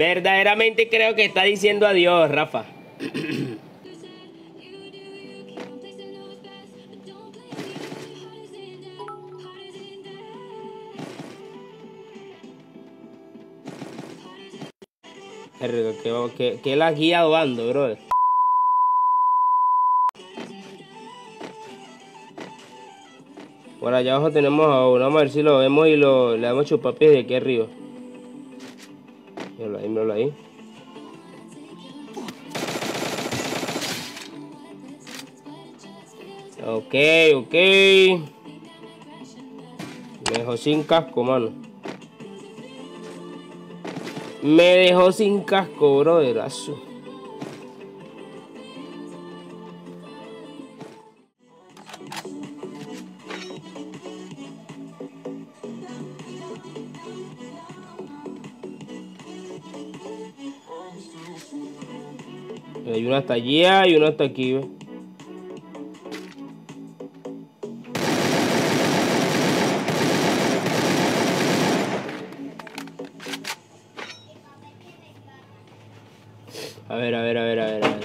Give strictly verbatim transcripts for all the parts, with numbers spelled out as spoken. Verdaderamente creo que está diciendo adiós, Rafa. Pero que, que, que la guía dando, brother. Por allá abajo tenemos a uno. Vamos a ver si lo vemos y lo, le damos chupapiés de aquí arriba. Míralo ahí, míralo ahí. Ok, ok. Me dejó sin casco, mano. Me dejó sin casco, broderazo. Hay uno hasta allá y uno hasta aquí, ¿ve? A ver, a ver, a ver, a ver, a ver.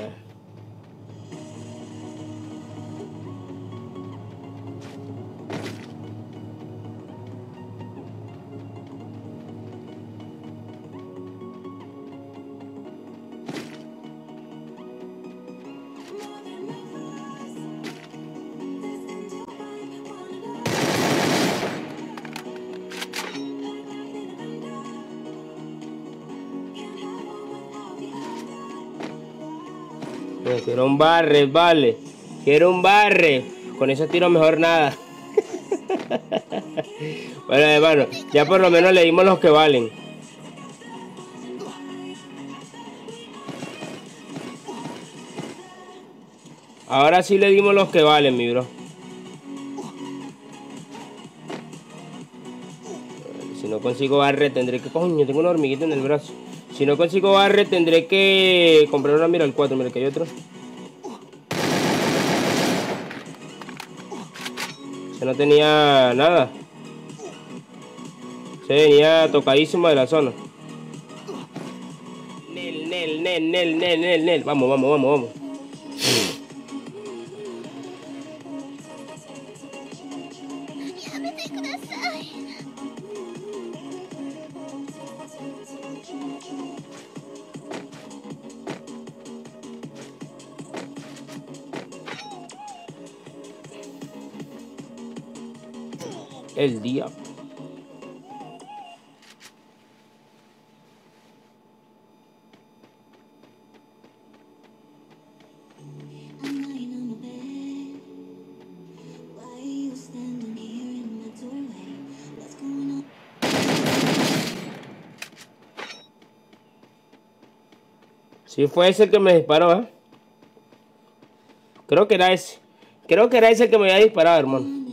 Quiero un barre, vale. Quiero un barre. Con eso tiro mejor nada. Bueno, hermano, ya por lo menos le dimos los que valen. Ahora sí le dimos los que valen, mi bro. Si no consigo barre, tendré que... Coño, tengo una hormiguita en el brazo. Si no consigo barre, tendré que comprar una. Mira el cuatro, mira que hay otro. Se no tenía nada. Se venía tocadísimo de la zona. Nel, nel, nel, nel, nel, nel, nel. Vamos, vamos, vamos, vamos. El día. Sí, fue ese el que me disparó, ¿eh? Creo que era ese. Creo que era ese el que me había disparado, hermano.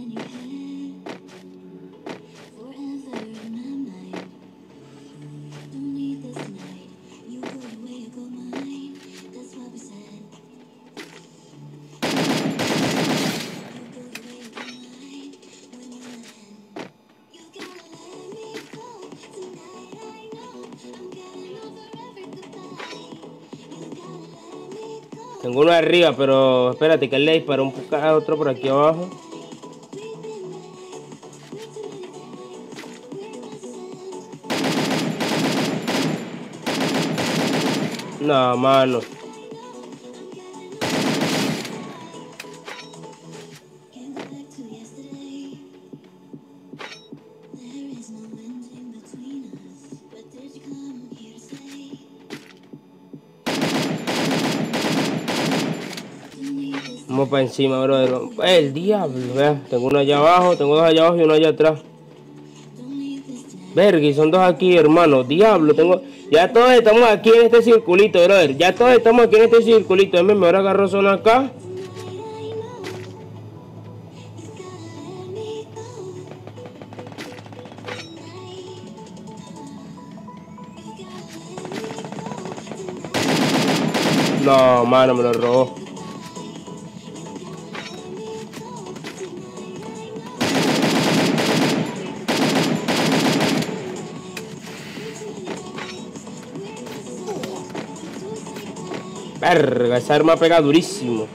Tengo uno arriba, pero espérate que él le disparó un poco a otro por aquí abajo. No, mano. Vamos para encima, brother. El diablo, vea. Tengo uno allá abajo, tengo dos allá abajo y uno allá atrás. Vergui, son dos aquí, hermano. Diablo, tengo... Ya todos estamos aquí en este circulito, brother. Ya todos estamos aquí en este circulito. Es mejor agarrar zona acá. No, mano, me lo robó. Verga, esa arma pega durísimo.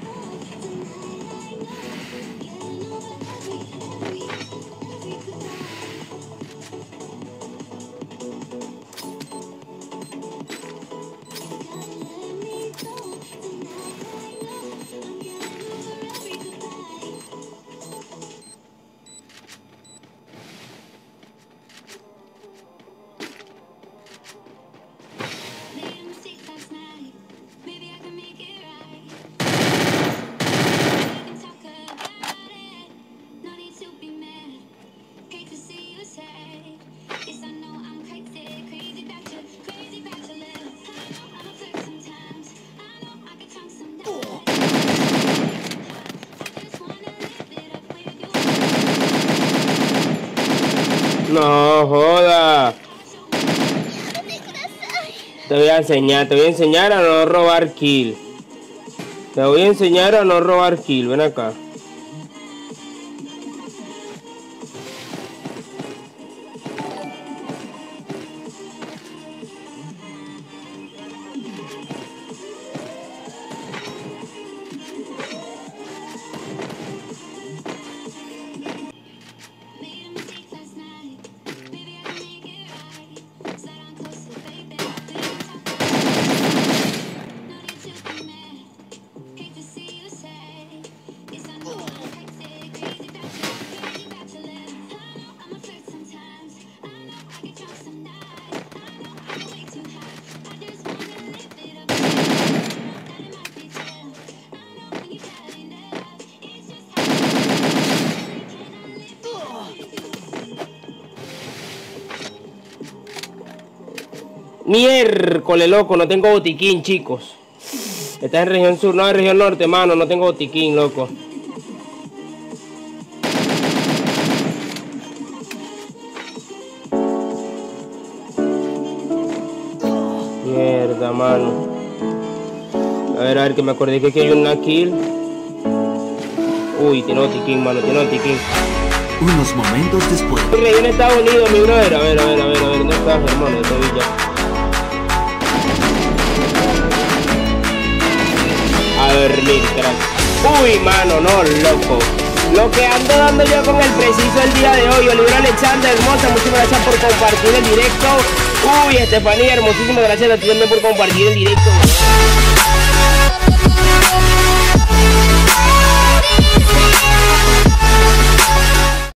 No joda. Te voy a enseñar, te voy a enseñar a no robar kill. Te voy a enseñar a no robar kill, ven acá. Miércoles, loco, no tengo botiquín, chicos. Está en región sur, no en región norte, mano, no tengo botiquín, loco. Mierda, mano. A ver, a ver, que me acordé que aquí hay una kill. Uy, tiene botiquín, mano, tiene botiquín. Unos momentos después. Región Estados Unidos, mi brother. A ver, a ver, a ver, a ver, ¿dónde estás, hermano? Te vi ya. A dormir, crack. Uy, mano, no, loco. Lo que ando dando yo con el preciso el día de hoy. Oliver Alexander, hermosa, muchísimas gracias por compartir el directo. Uy, Estefanía, hermosísimas gracias a ti también por compartir el directo.